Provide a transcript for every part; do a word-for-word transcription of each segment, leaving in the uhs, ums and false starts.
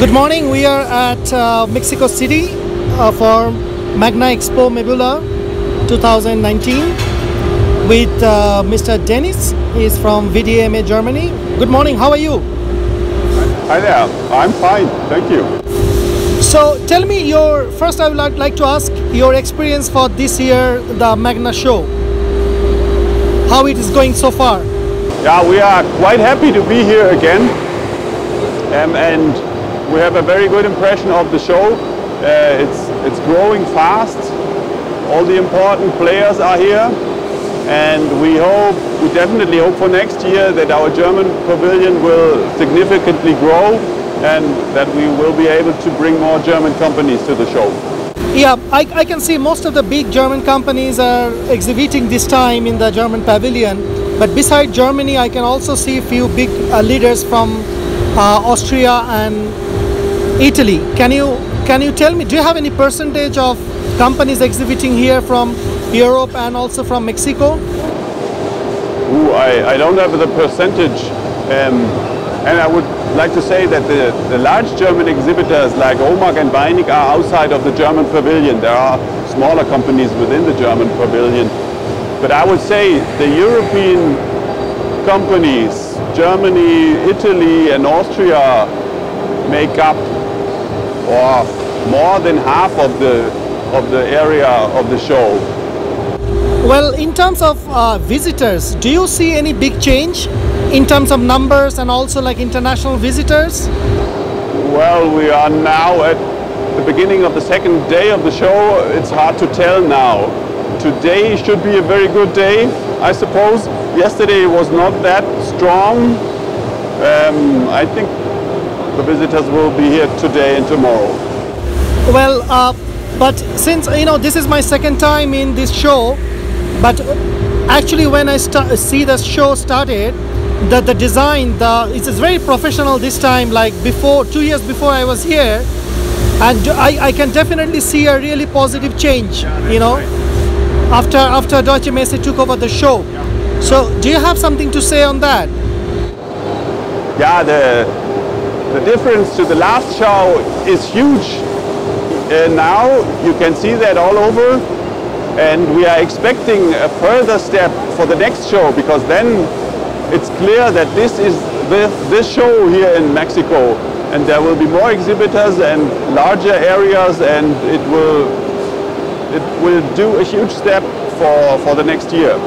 Good morning, we are at uh, Mexico City uh, for Magna Expo Mebula twenty nineteen with uh, Mister Dennis. He's from V D M A Germany. Good morning, how are you? Hi there, I'm fine, thank you. So tell me your, first I would like to ask your experience for this year, the Magna show. How it is going so far? Yeah, we are quite happy to be here again. Um, and. We have a very good impression of the show. Uh, it's, it's growing fast. All the important players are here. And we hope, we definitely hope for next year that our German pavilion will significantly grow and that we will be able to bring more German companies to the show. Yeah, I, I can see most of the big German companies are exhibiting this time in the German pavilion. But beside Germany, I can also see a few big uh, leaders from uh, Austria and Italy. Can you can you tell me, do you have any percentage of companies exhibiting here from Europe and also from Mexico? Ooh, I, I don't have the percentage, um, and I would like to say that the, the large German exhibitors like Homag and Weinig are outside of the German pavilion. There are smaller companies within the German pavilion, but I would say the European companies, Germany, Italy and Austria, make up or more than half of the of the area of the show. Well, in terms of uh, visitors, do you see any big change in terms of numbers and also like international visitors? Well, we are now at the beginning of the second day of the show. It's hard to tell now. Today should be a very good day, I suppose. Yesterday was not that strong. Um, I think the visitors will be here today and tomorrow. Well, uh, but since, you know, this is my second time in this show, but actually when I see the show started, the, the design, the, it's very professional this time, like before, two years before I was here, and I, I can definitely see a really positive change, yeah, you know, right. after, after Deutsche Messe took over the show. Yeah. So, do you have something to say on that? Yeah, the... The difference to the last show is huge. Uh, now you can see that all over, and we are expecting a further step for the next show, because then it's clear that this is this, this show here in Mexico, and there will be more exhibitors and larger areas, and it will it will do a huge step for for the next year.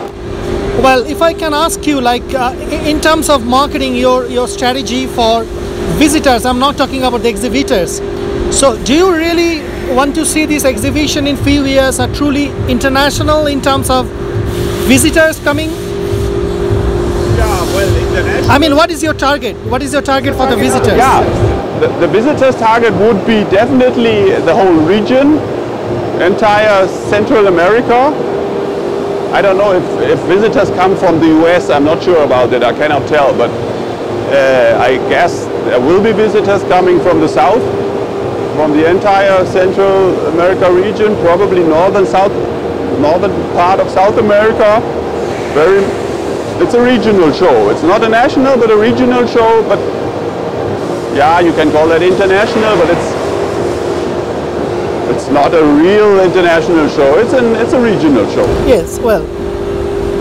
Well, if I can ask you, like uh, in terms of marketing, your your strategy for visitors, I'm not talking about the exhibitors. So do you really want to see this exhibition in few years are truly international in terms of visitors coming? Yeah, well, international. I mean, what is your target? What is your target for the visitors? Yeah, the, the visitors' target would be definitely the whole region, entire Central America. I don't know if, if visitors come from the U S, I'm not sure about that, I cannot tell, but Uh, I guess there will be visitors coming from the south, from the entire Central America region, probably northern south, northern part of South America. Very, it's a regional show. It's not a national, but a regional show. But yeah, you can call that international, but it's it's not a real international show. It's an it's a regional show. Yes, well.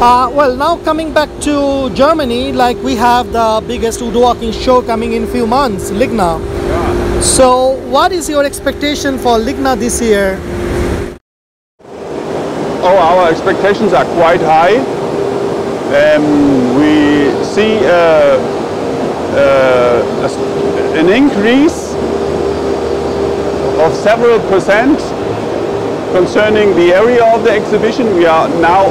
Uh, well, now coming back to Germany, like we have the biggest woodworking show coming in few months, Ligna. Yeah. So what is your expectation for Ligna this year? Oh, our expectations are quite high. Um, we see uh, uh, an increase of several percent concerning the area of the exhibition. We are now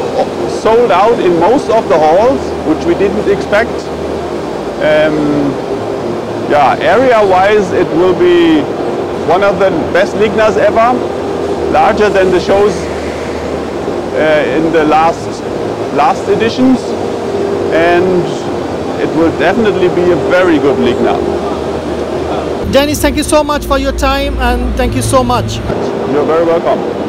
sold out in most of the halls, which we didn't expect. Um, yeah, area-wise, it will be one of the best Lignas ever, larger than the shows uh, in the last last editions, and it will definitely be a very good Ligna. Dennis, thank you so much for your time, and thank you so much. You're very welcome.